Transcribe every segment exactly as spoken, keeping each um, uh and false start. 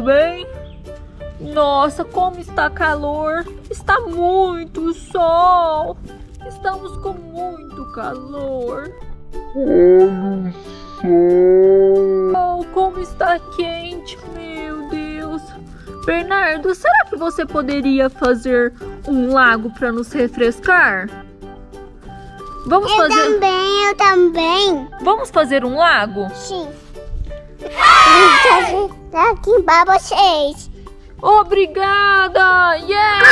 tudo bem? Nossa, como está calor! Está muito sol! Estamos com muito calor! Olha o sol! Como está quente, meu Deus! Bernardo, será que você poderia fazer um lago para nos refrescar? Vamos eu fazer... também, eu também! Vamos fazer um lago? Sim! Vamos fazer aqui para vocês! Obrigada! Yeah!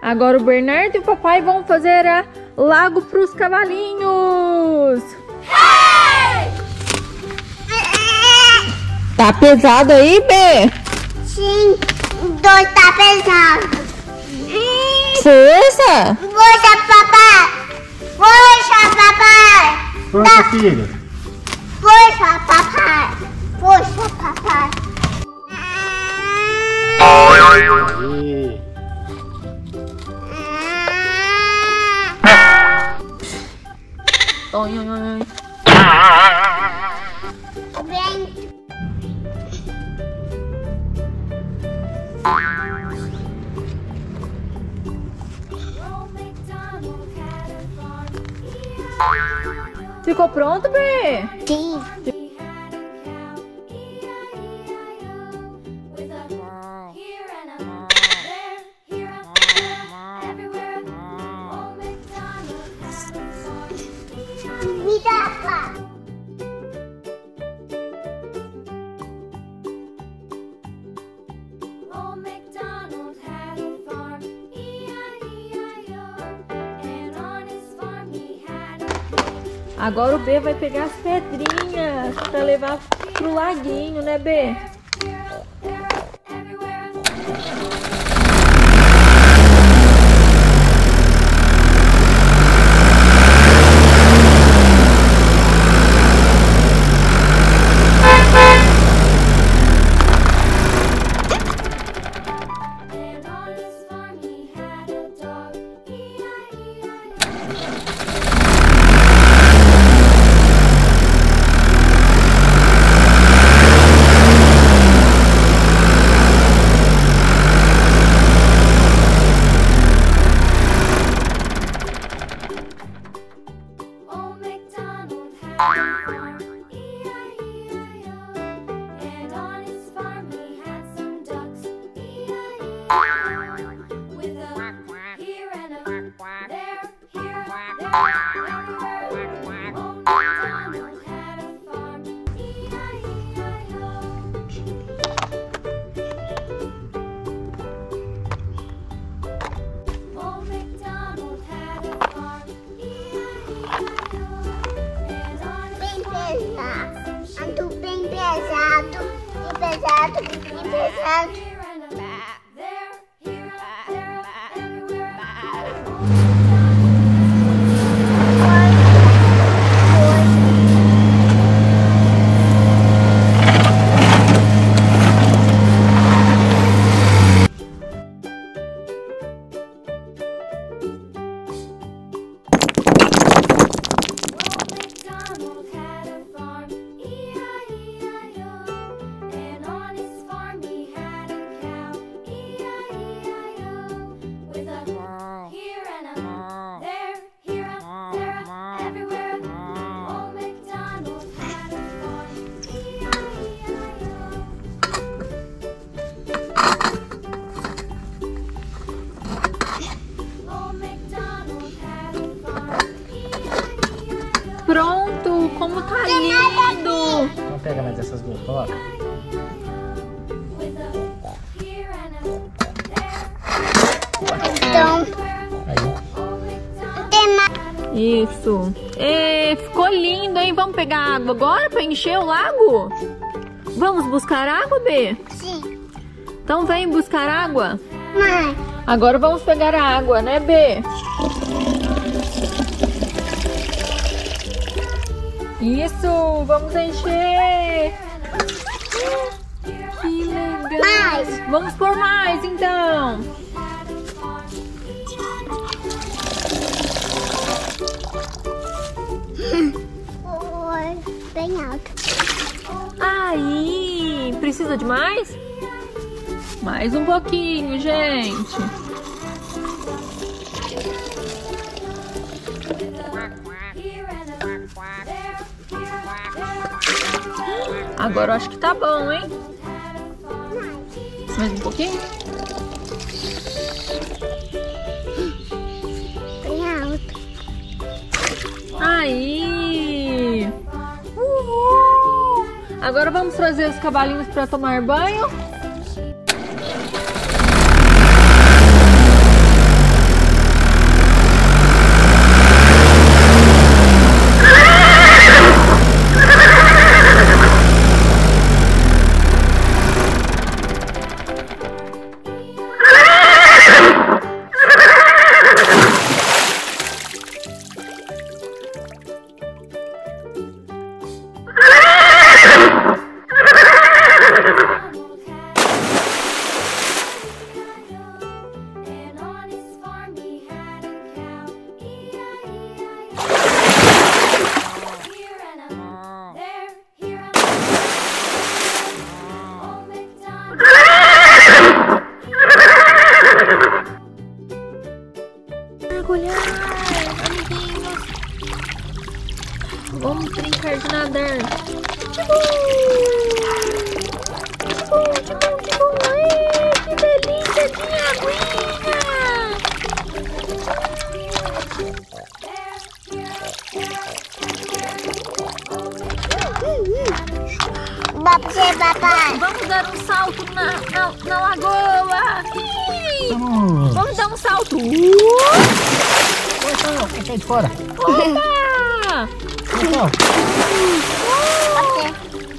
Agora o Bernardo e o papai vão fazer a lago para os cavalinhos. Hey! Tá pesado aí, Bê? Sim, dois tá pesado. Força! Força, papai! Força, papai! Força, filha! Força, papai! Força, papai! Ficou pronto, Bê? Sim. Agora o Bê vai pegar as pedrinhas para levar pro laguinho, né, Bê? Pronto, como tá lindo! Não pega mais essas duas, coloca. Então. Aí. Isso. E ficou lindo, hein? Vamos pegar água agora para encher o lago? Vamos buscar água, Bê? Sim. Então vem buscar água? Mãe. Agora vamos pegar a água, né, Bê? Isso, vamos encher! Que legal! Mais. Vamos por mais, então! Bem alto! Aí, precisa de mais? Mais um pouquinho, gente. Agora eu acho que tá bom, hein? Mais um pouquinho? Aí! Uhul! Agora vamos trazer os cavalinhos para tomar banho. Mergulhar, amiguinhos. Vamos brincar de nadar. Tchau, tchau, tchau. Ai, que delícia de aguinha. Vamos dar um salto na, na, na lagoa. Hum. Vamos dar um salto. Não, fiquei de fora. Opa!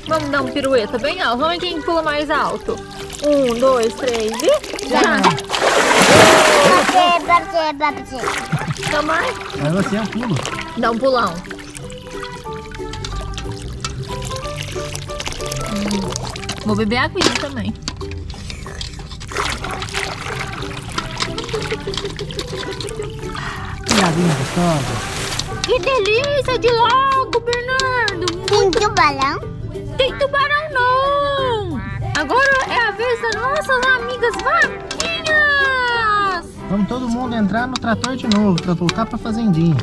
Vamos dar um pirueta bem alto. Vamos ver quem pula mais alto. Um, dois, três e... Já! Dá mais? Mas você é um pulo. Dá um pulão. Hum. Vou beber água também. Que delícia de lago, Bernardo! Tem tubarão? Tem tubarão não! Agora é a vez das nossas amigas vaquinhas! Vamos todo mundo entrar no trator de novo, para voltar pra fazendinha.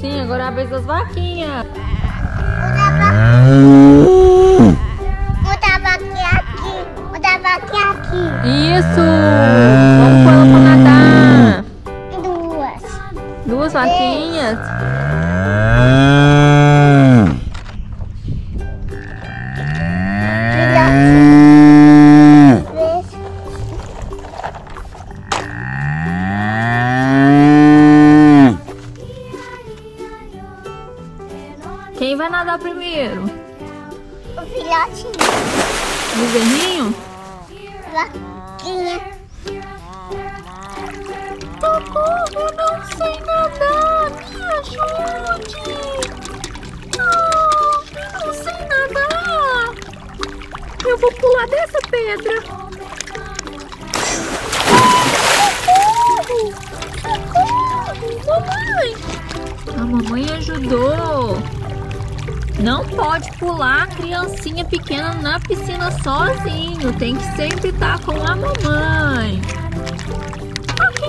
Sim, agora é a vez das vaquinhas. Outra vaquinha aqui. Outra vaquinha aqui. Isso! Vamos pôr ela pra nadar. Duas. Duas vaquinhas? Quem vai nadar primeiro? O filhotinho. O bezerrinho? Vaquinha. Socorro, não sei nadar. Me ajude. Não, eu não sei nadar. Eu vou pular dessa pedra. Socorro. Socorro. Mamãe. A mamãe ajudou. Não pode pular a criancinha pequena na piscina sozinho. Tem que sempre estar com a mamãe. Ok.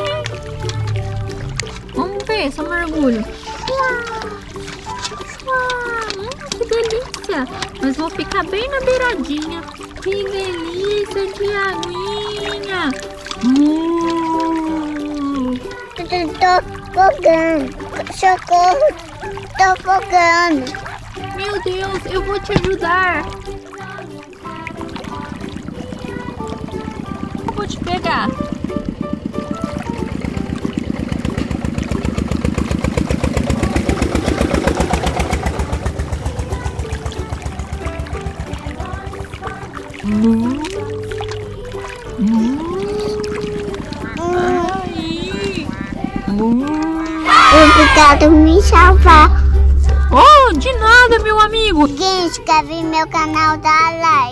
Vamos ver esse mergulho. Uau. Uau. Hum, que delícia. Mas vou ficar bem na beiradinha. Que delícia de aguinha. Hum. Tô fogando. Socorro. Tô fogando. Meu Deus, eu vou te ajudar. Eu vou te pegar. Hum. Hum. Ai. Hum. Obrigado por me salvar. Oh, de nada, meu amigo. Gente, quer ver meu canal, dá like.